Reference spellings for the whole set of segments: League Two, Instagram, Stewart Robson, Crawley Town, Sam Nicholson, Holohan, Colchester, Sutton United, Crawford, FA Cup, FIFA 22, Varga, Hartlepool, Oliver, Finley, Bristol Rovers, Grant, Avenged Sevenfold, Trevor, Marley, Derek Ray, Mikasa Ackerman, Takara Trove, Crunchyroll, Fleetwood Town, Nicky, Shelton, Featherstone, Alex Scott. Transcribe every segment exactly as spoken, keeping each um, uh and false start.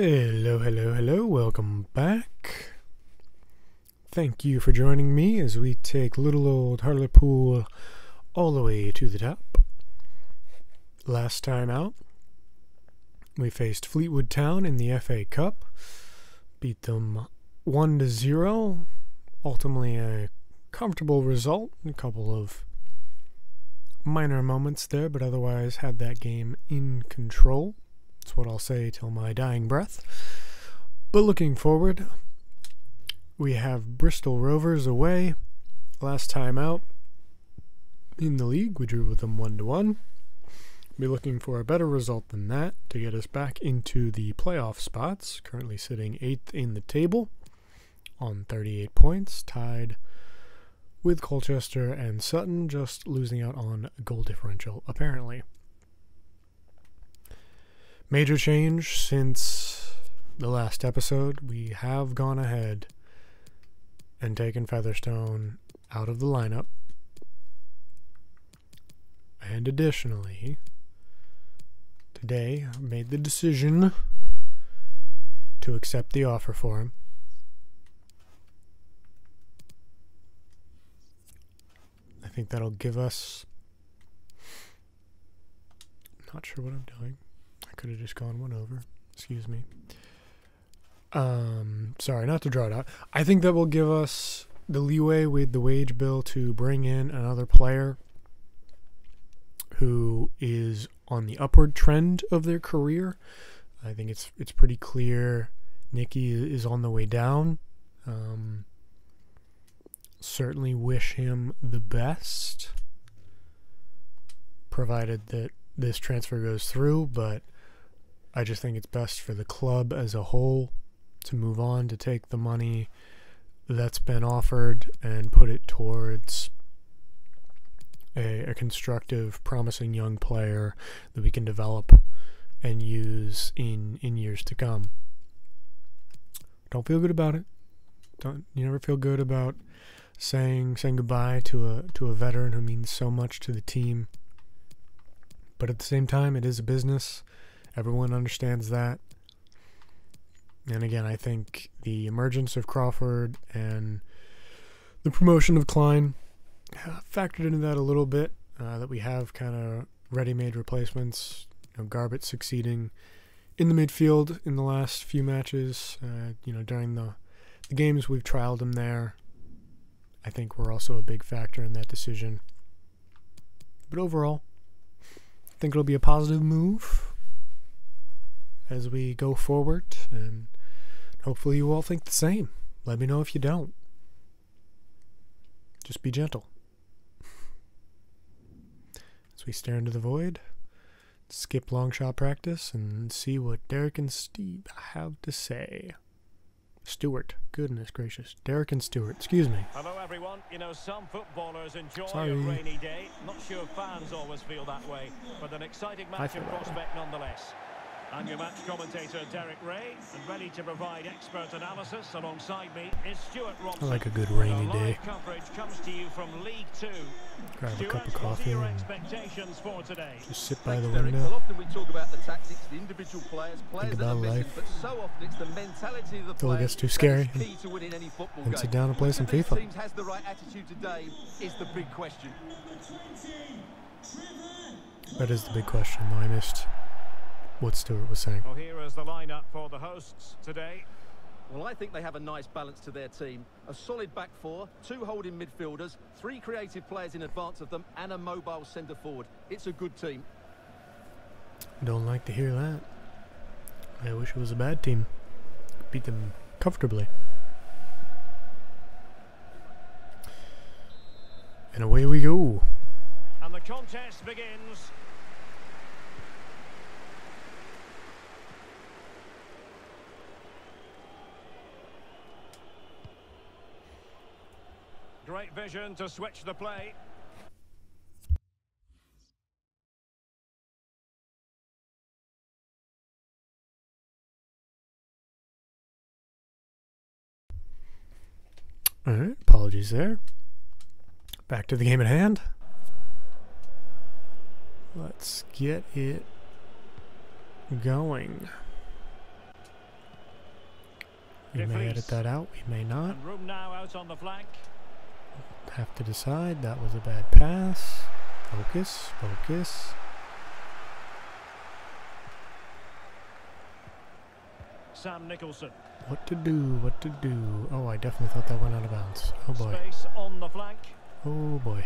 Hello, hello, hello, welcome back. Thank you for joining me as we take little old Hartlepool all the way to the top. Last time out, we faced Fleetwood Town in the F A Cup, beat them one to zero, ultimately a comfortable result, a couple of minor moments there, but otherwise had that game in control. That's what I'll say till my dying breath. But looking forward, we have Bristol Rovers away. Last time out in the league, we drew with them one to one. Be looking for a better result than that to get us back into the playoff spots. Currently sitting eighth in the table on thirty-eight points, tied with Colchester and Sutton, just losing out on goal differential apparently. Major change since the last episode. We have gone ahead and taken Featherstone out of the lineup. And additionally, today I made the decision to accept the offer for him. I think that'll give us... Not sure what I'm doing. Could have just gone one over. Excuse me. Um, sorry, not to draw it out. I think that will give us the leeway with the wage bill to bring in another player who is on the upward trend of their career. I think it's it's pretty clear Nicky is on the way down. Um, certainly wish him the best, provided that this transfer goes through, but I just think it's best for the club as a whole to move on, to take the money that's been offered and put it towards a, a constructive, promising young player that we can develop and use in, in years to come. Don't feel good about it. Don't you never feel good about saying saying goodbye to a to a veteran who means so much to the team. But at the same time, it is a business. Everyone understands that. And again, I think the emergence of Crawford and the promotion of Klein factored into that a little bit, uh, that we have kind of ready-made replacements. You know, Garbutt succeeding in the midfield in the last few matches. Uh, you know, during the, the games we've trialed him there. I think we're also a big factor in that decision. But overall, I think it'll be a positive move as we go forward, and hopefully you all think the same. Let me know if you don't. Just be gentle. As we stare into the void, skip long shot practice, and see what Derek and Steve have to say. Stewart, goodness gracious. Derek and Stewart, excuse me. Hello everyone. You know, some footballers enjoy Sorry. a rainy day. Not sure fans always feel that way, but an exciting match and prospect nonetheless. I'm your match commentator, Derek Ray, and ready to provide expert analysis alongside me is Stewart Robson. I like a good rainy day. Coverage comes to you from League Two. Grab Stewart, a cup of coffee and expectations for today. Just sit by Thanks, the window. Well, often we talk about the tactics, the individual players, players think about that life. Missing, but so often it's the mentality of the player. It gets too scary. To winning any football and game. Sit down and play some FIFA. Teams has the right attitude today is the big question. That is the big question, though. I missed what Stewart was saying. Well, here is the lineup for the hosts today. Well, I think they have a nice balance to their team. A solid back four, two holding midfielders, three creative players in advance of them, and a mobile centre forward. It's a good team. Don't like to hear that. I wish it was a bad team. Beat them comfortably. And away we go. And the contest begins. Great vision to switch the play. All right, apologies there. Back to the game at hand. Let's get it going. We may edit that out, we may not. Room now out on the flank. Have to decide. That was a bad pass. Focus, focus. Sam Nicholson. What to do, what to do. Oh, I definitely thought that went out of bounds. Oh boy. Space on the flank. Oh boy.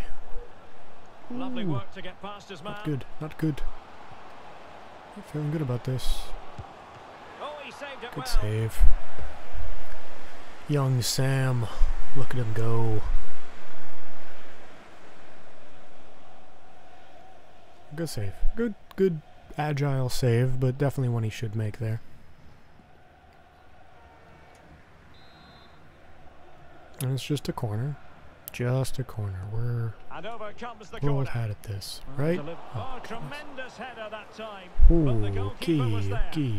Ooh. Lovely work to get past his man. Not good, not good. I'm feeling good about this. Oh, he saved it. Good save. Young Sam. Look at him go. Good save. Good, good, agile save, but definitely one he should make there. And it's just a corner. Just a corner. We're all had at this, right? Oh, tremendous header that time. Ooh, key, key.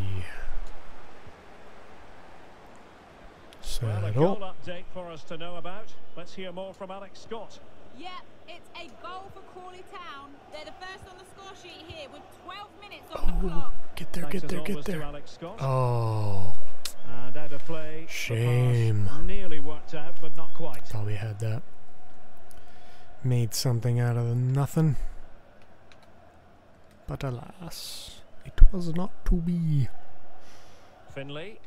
Well, a goal update for us to know about. Let's hear more from Alex Scott. Yeah, it's a goal for Crawley Town. They're the first on the score sheet here with twelve minutes on oh, the clock. Get there, get there, get there. Oh. And out of play. Shame. Nearly worked out, but not quite. Thought we had that. Made something out of nothing. But alas, it was not to be. Finley.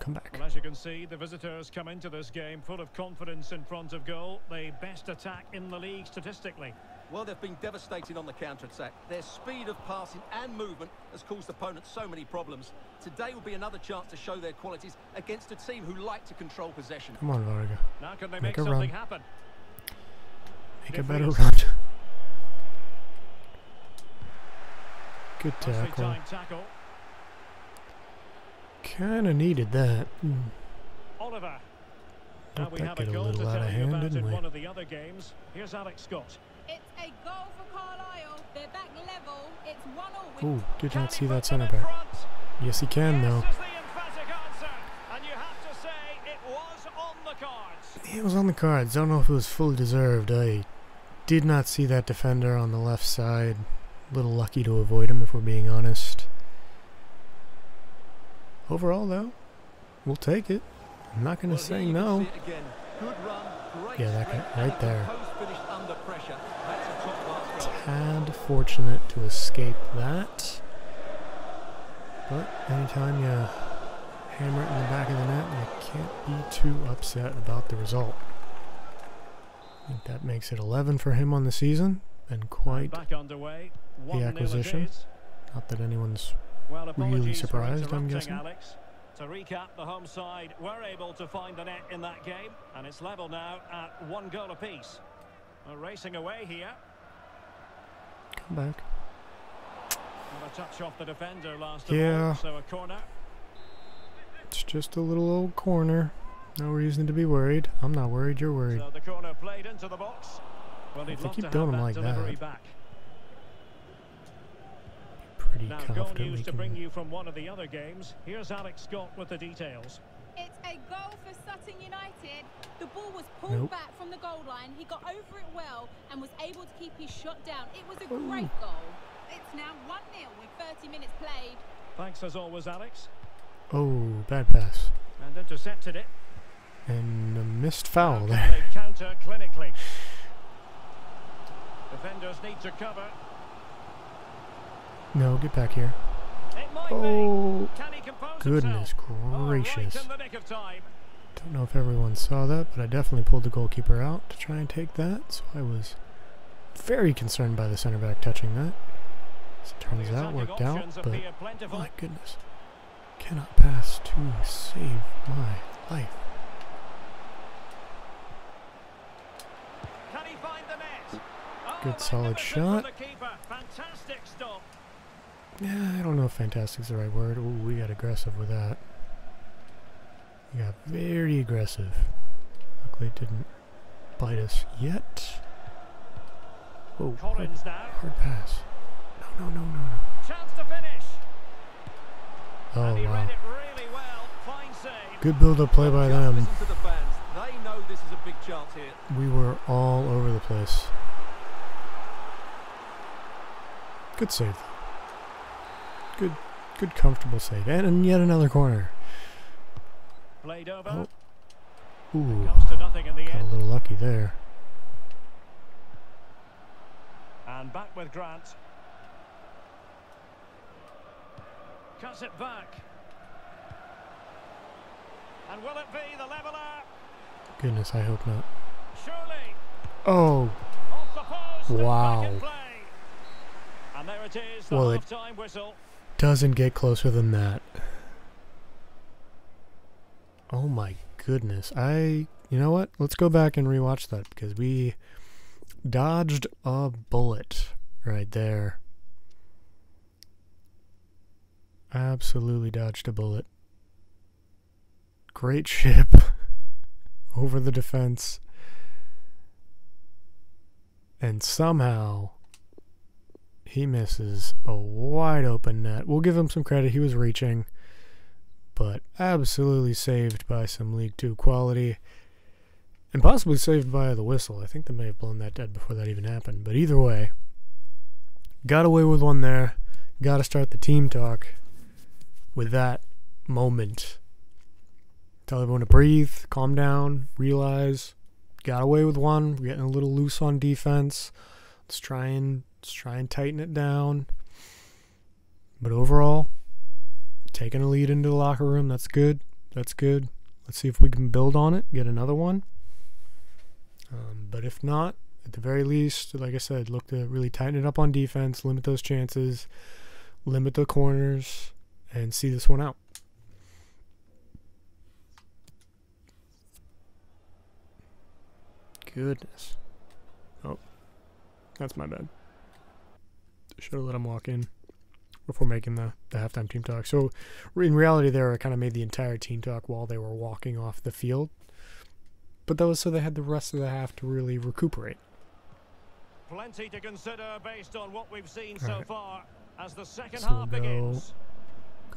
Come back. Well, as you can see, the visitors come into this game full of confidence in front of goal. They best attack in the league statistically. Well, they've been devastated on the counter-attack. Their speed of passing and movement has caused opponents so many problems. Today will be another chance to show their qualities against a team who like to control possession. Come on, Varga. Now can they make, make something run. happen? Make Difference. a better run. Good tackle. tackle. Kinda needed that. Mm. Oliver. Now we have a goal to tell you about in one of the other games. Here's Alex Scott. It's a goal for Carlisle. They're back level. It's one all. Ooh, did not see that centre back. Yes, he can though. And you have to say it was on the cards. It was on the cards. Don't know if it was fully deserved. I did not see that defender on the left side. A little lucky to avoid him, if we're being honest. Overall, though, we'll take it. I'm not going to well, say no. Good run, great yeah, that guy right there. Under That's a top Tad fortunate to escape that. But anytime you hammer it in the back of the net, you can't be too upset about the result. I think that makes it eleven for him on the season, and quite back underway. One the acquisition. Not that anyone's... Well, really surprised, I'm guessing. Alex. To recap, the home side were able to find the net in that game, and it's level now at one goal apiece. We're racing away here. Come back. Another touch off the defender last yeah. of all, so a corner. It's just a little old corner. No reason to be worried. I'm not worried, you're worried. So the corner played into the box. Well, if they keep doing them like that. Back. Now, goal news to bring you from one of the other games. Here's Alex Scott with the details. It's a goal for Sutton United. The ball was pulled nope. back from the goal line. He got over it well and was able to keep his shot down. It was a Ooh. great goal. It's now one nil with thirty minutes played. Thanks as always, Alex. Oh, bad pass. And intercepted it. And a missed foul there. They counter clinically. Defenders need to cover. No, get back here. Oh, goodness gracious. Don't know if everyone saw that, but I definitely pulled the goalkeeper out to try and take that, so I was very concerned by the centre back touching that. As it turns out, worked out, but my goodness. Cannot pass to save my life. Good solid shot. Fantastic stop. Yeah, I don't know if fantastic's the right word. Ooh, we got aggressive with that. We got very aggressive. Luckily it didn't bite us yet. Oh, hard, hard pass. No, no, no, no, no. Chance to finish. Oh, wow. Good build-up play by them. We were all over the place. Good save. Good, good comfortable save. And, and yet another corner. Played over. Oh. Ooh. Comes to nothing in the got end. A little lucky there. And back with Grant. Cuts it back. And will it be the leveler? Goodness, I hope not. Surely. Oh. Off the post, wow. And, back in and there it is. The well, half-time whistle. Doesn't get closer than that. Oh my goodness. I, you know what? Let's go back and rewatch that because we dodged a bullet right there. Absolutely dodged a bullet. Great ship over the defense. And somehow he misses a wide open net. We'll give him some credit. He was reaching, but absolutely saved by some League Two quality. And possibly saved by the whistle. I think they may have blown that dead before that even happened. But either way, got away with one there. Got to start the team talk with that moment. Tell everyone to breathe, calm down, realize. Got away with one. We're getting a little loose on defense. Let's try and, let's try and tighten it down. But overall, taking a lead into the locker room. That's good. That's good. Let's see if we can build on it. Get another one. Um, but if not, at the very least, like I said, look to really tighten it up on defense, limit those chances, limit the corners, and see this one out. Goodness. Oh, that's my bad. Should have let him walk in before making the, the halftime team talk. So in reality there, I kind of made the entire team talk while they were walking off the field. But that was so they had the rest of the half to really recuperate. Plenty to consider based on what we've seen right. so far as the second so half go, begins.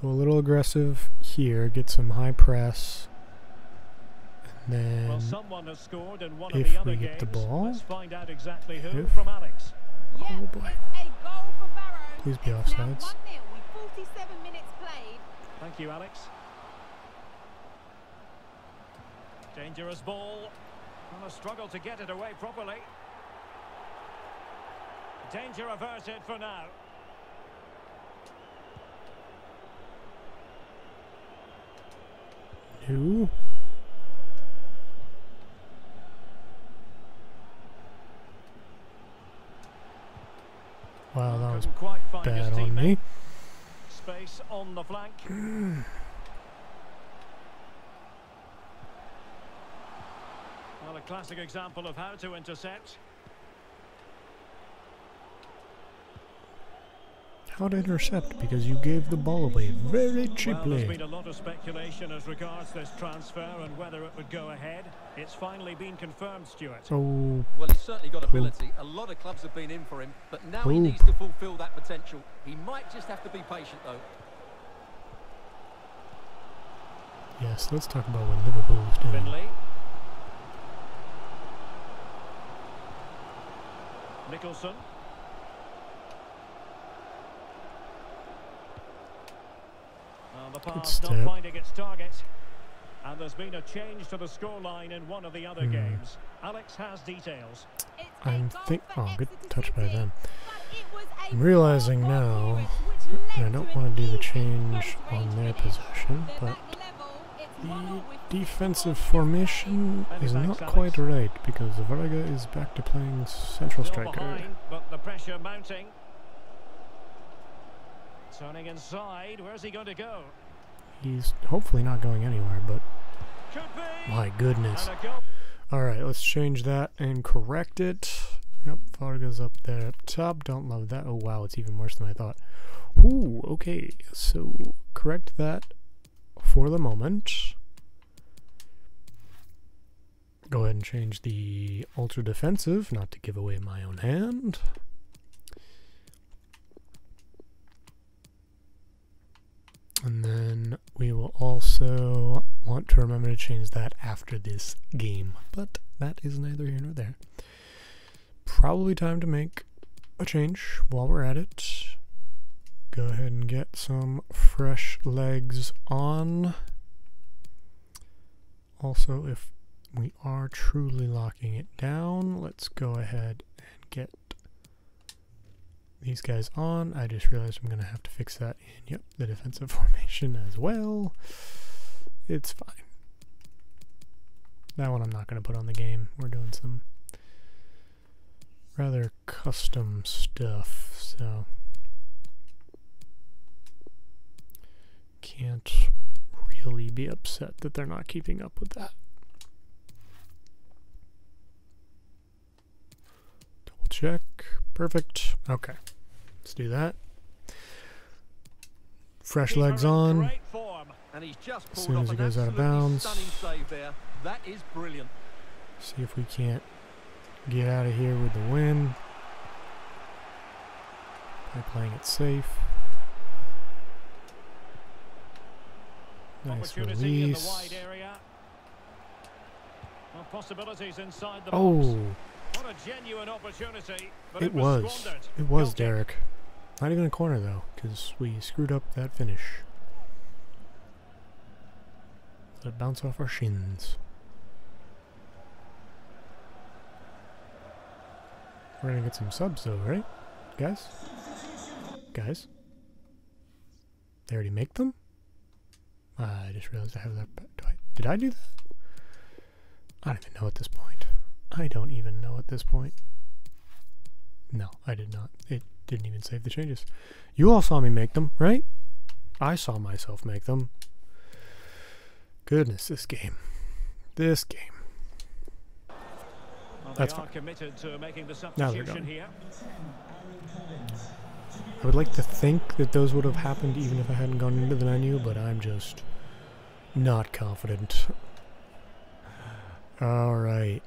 Go a little aggressive here, get some high press. And then well, someone has scored in one if of the other we games, hit the ball. Let's find out exactly who if, from Alex. Oh yeah, boy. A goal for Barrow. Please be offsides. forty-seven minutes played. Thank you, Alex. Dangerous ball. Well, a struggle to get it away properly. Danger averted for now. New. Wow, that was bad on me. Space on the flank. Well, a classic example of how to intercept. How to intercept, because you gave the ball away very cheaply. Well, there's been a lot of speculation as regards this transfer and whether it would go ahead. It's finally been confirmed, Stuart. Oh. Well, he's certainly got ability. A lot of clubs have been in for him, but now Oop. he needs to fulfill that potential. He might just have to be patient, though. Yes, let's talk about what Liverpool is doing. Finley. Nicholson. The pass not finding its target, and there's been a change to the scoreline in one of the other mm. games. Alex has details. I'm think oh, good touch by them. I'm realizing now, and I don't want to do the change on their possession, but the defensive formation is not quite right because the Varga is back to playing central striker. But the pressure mounting. Turning inside, where's he going to go? He's hopefully not going anywhere, but my goodness. All right, let's change that and correct it. Yep, Varga's up there up top. Don't love that. Oh, wow, it's even worse than I thought. Ooh, okay, so correct that for the moment. Go ahead and change the ultra defensive, not to give away my own hand. And then we will also want to remember to change that after this game. But that is neither here nor there. Probably time to make a change while we're at it. Go ahead and get some fresh legs on. Also, if we are truly locking it down, let's go ahead and get these guys on. I just realized I'm going to have to fix that in, yep, the defensive formation as well. It's fine. That one I'm not going to put on the game. We're doing some rather custom stuff, so can't really be upset that they're not keeping up with that. Double check. Perfect. Okay. Let's do that. Fresh legs on. As soon as he goes out of bounds. See if we can't get out of here with the win by playing it safe. Nice release. Oh! It was. It was Derek. Not even a corner though, because we screwed up that finish. Let it bounce off our shins. We're gonna get some subs though, right? Guys? Guys? They already make them? I just realized I have that. Do I, did I do that? I don't even know at this point. I don't even know at this point. No, I did not. It didn't even save the changes. You all saw me make them, right? I saw myself make them. Goodness, this game. This game. Well, that's fine. Committed to making the substitution here. I would like to think that those would have happened even if I hadn't gone into the menu, but I'm just not confident. Alright.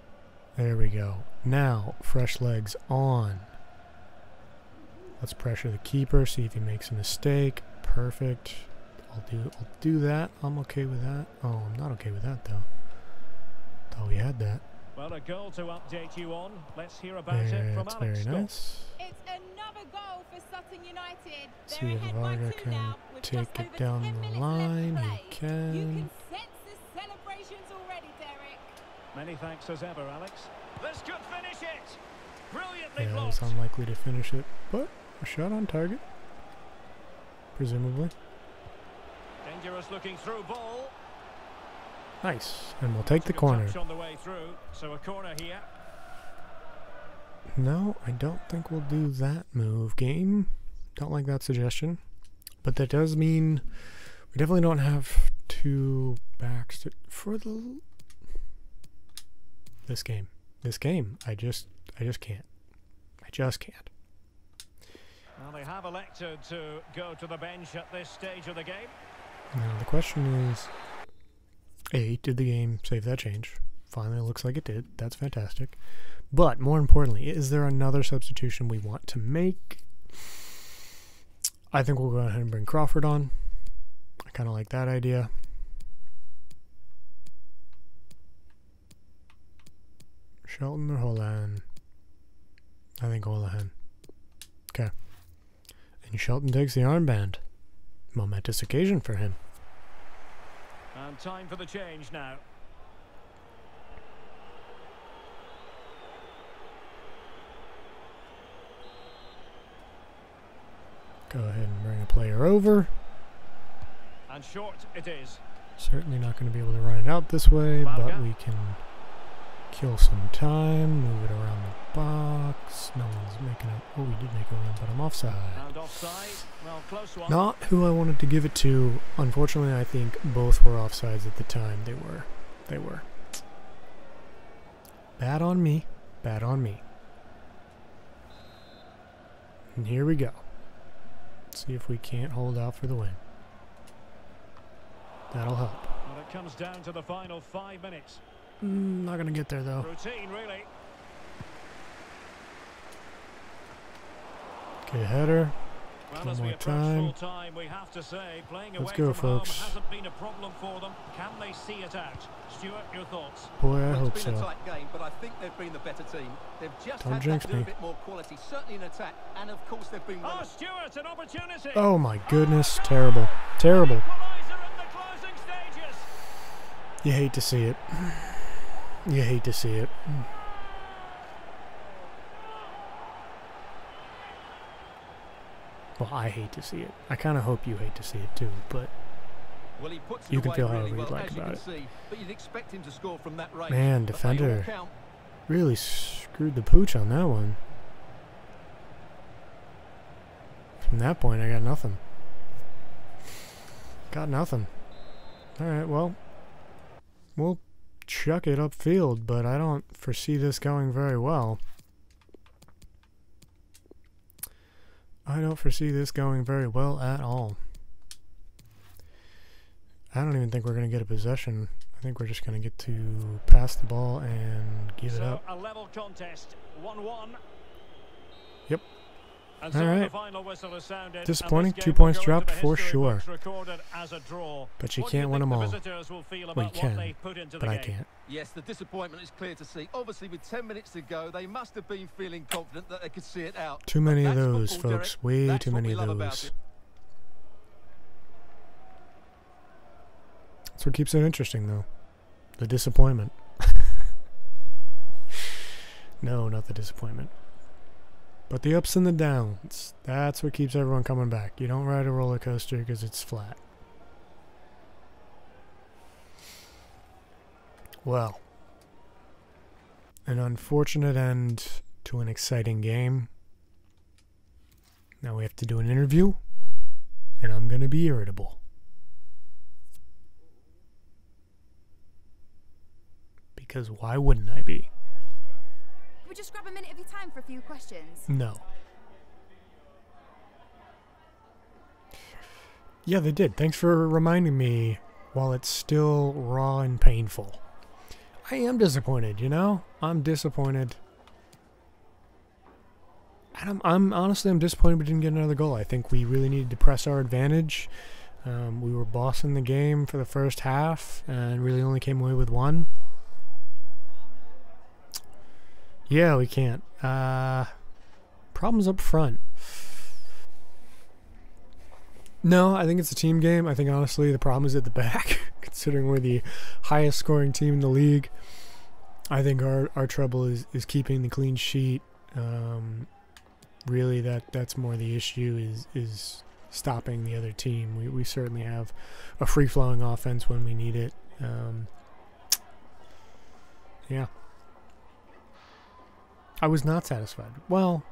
There we go. Now, fresh legs on. Let's pressure the keeper, see if he makes a mistake. Perfect. I'll do I'll do that. I'm okay with that. Oh, I'm not okay with that though. Thought we had that. Well, a goal to update you on. Let's hear about there, it from Alex very Scott. Nice. It's another goal for Sutton United. They're see if Varga can now, take it down the line. He can. You can sense the celebrations already, Derek. Many thanks as ever, Alex. This could finish it. Brilliantly yeah, blocked. That was unlikely to finish it, but a shot on target, presumably. Dangerous looking through ball. Nice, and we'll take the corner. On the way through, so a corner here. No, I don't think we'll do that move, game. Don't like that suggestion. But that does mean we definitely don't have two backs to, for the this game. This game, I just, I just can't. I just can't. Well, they have elected to go to the bench at this stage of the game. Now the question is. A, did the game save that change? Finally, it looks like it did. That's fantastic. But, more importantly, is there another substitution we want to make? I think we'll go ahead and bring Crawford on. I kind of like that idea. Shelton or Holohan? I think Holohan. Okay. And Shelton takes the armband. Momentous occasion for him. And time for the change now. Go ahead and bring a player over. And short it is. Certainly not going to be able to run it out this way, Varga. But we can kill some time, move it around the box. No one's making it. Oh, we did make a run, but I'm offside. And offside. Well, close one. Not who I wanted to give it to. Unfortunately, I think both were offsides at the time. They were. They were. Bad on me. Bad on me. And here we go. Let's see if we can't hold out for the win. That'll help. Well, it comes down to the final five minutes. Mm, not going to get there, though. Routine, really. Okay, header. Well, one more time. time we have to say, Let's go, folks. Been a for them. Can they see it out? Stuart, your thoughts? Boy, I well, hope so. Game, but I think they've been the better team. They've just Don't had jinx me. A bit more quality, certainly in attack, and of course they've been oh, Stuart, an opportunity. Oh, my goodness. Terrible. Terrible. You hate to see it. You hate to see it. Well, I hate to see it. I kind of hope you hate to see it too, but well, he puts you can feel however really well, you'd like about you it. See, but you'd expect him to score from that range. Man, defender really screwed the pooch on that one. From that point, I got nothing. Got nothing. All right, well, we'll chuck it upfield, but I don't foresee this going very well. I don't foresee this going very well at all. I don't even think we're going to get a possession. I think we're just going to get to pass the ball and give so it up. A level contest, one one. Yep. And all so right. Final sounded, disappointing. Two points dropped for sure. But you what can't you win them all. We well, can, but I can't. Yes, the disappointment is clear to see. Obviously, with ten minutes to go, they must have been feeling confident that they could see it out. Too many of those, folks. Derek. Way that's too many of those. That's what keeps it interesting, though. The disappointment. No, not the disappointment. But the ups and the downs, that's what keeps everyone coming back. You don't ride a roller coaster because it's flat. Well, an unfortunate end to an exciting game. Now we have to do an interview, and I'm going to be irritable. Because why wouldn't I be? Would you just grab a minute of your time for a few questions? No. Yeah, they did. Thanks for reminding me while it's still raw and painful. I am disappointed, you know? I'm disappointed. And I'm, I'm honestly, I'm disappointed we didn't get another goal. I think we really needed to press our advantage. Um, we were bossing the game for the first half and really only came away with one. Yeah, we can't. Uh, problems up front. No, I think it's a team game. I think, honestly, the problem is at the back, considering we're the highest scoring team in the league. I think our, our trouble is, is keeping the clean sheet. Um, really, that, that's more the issue is, is stopping the other team. We, we certainly have a free-flowing offense when we need it. Um, yeah. I was not satisfied. Well,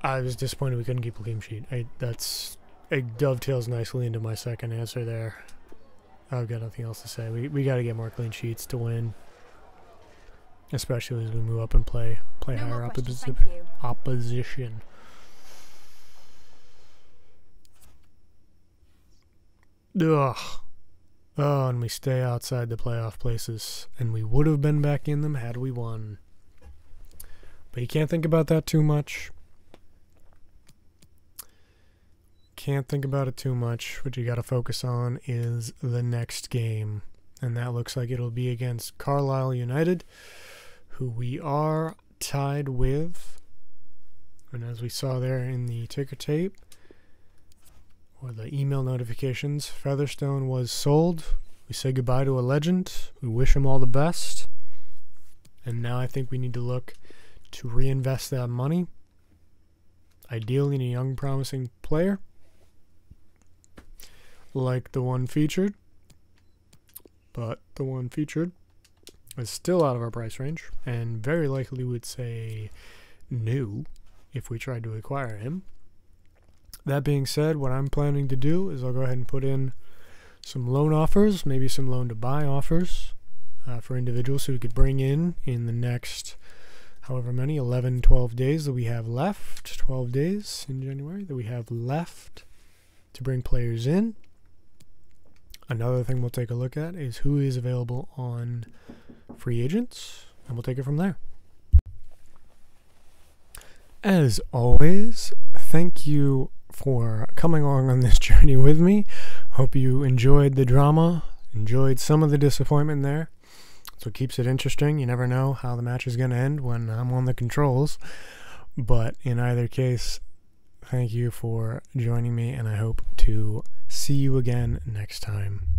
I was disappointed we couldn't keep a clean sheet. I, that's it dovetails nicely into my second answer there. I've got nothing else to say. We we got to get more clean sheets to win, especially as we move up and play play no higher opposi opposition. Ugh. Oh, and we stay outside the playoff places, and we would have been back in them had we won. But you can't think about that too much. Can't think about it too much. What you got to focus on is the next game, and that looks like it'll be against Carlisle United, who we are tied with. And as we saw there in the ticker tape, or the email notifications, Featherstone was sold. We say goodbye to a legend. We wish him all the best. And now I think we need to look to reinvest that money, ideally in a young, promising player like the one featured. But the one featured is still out of our price range, and very likely would say new if we tried to acquire him. That being said, what I'm planning to do is I'll go ahead and put in some loan offers, maybe some loan-to-buy offers uh, for individuals who we could bring in in the next however many, eleven, twelve days that we have left, twelve days in January that we have left to bring players in. Another thing we'll take a look at is who is available on free agents, and we'll take it from there. As always, thank you for coming along on this journey with me. Hope you enjoyed the drama, enjoyed some of the disappointment there. So it keeps it interesting. You never know how the match is going to end when I'm on the controls. But in either case, thank you for joining me, and I hope to See you again next time.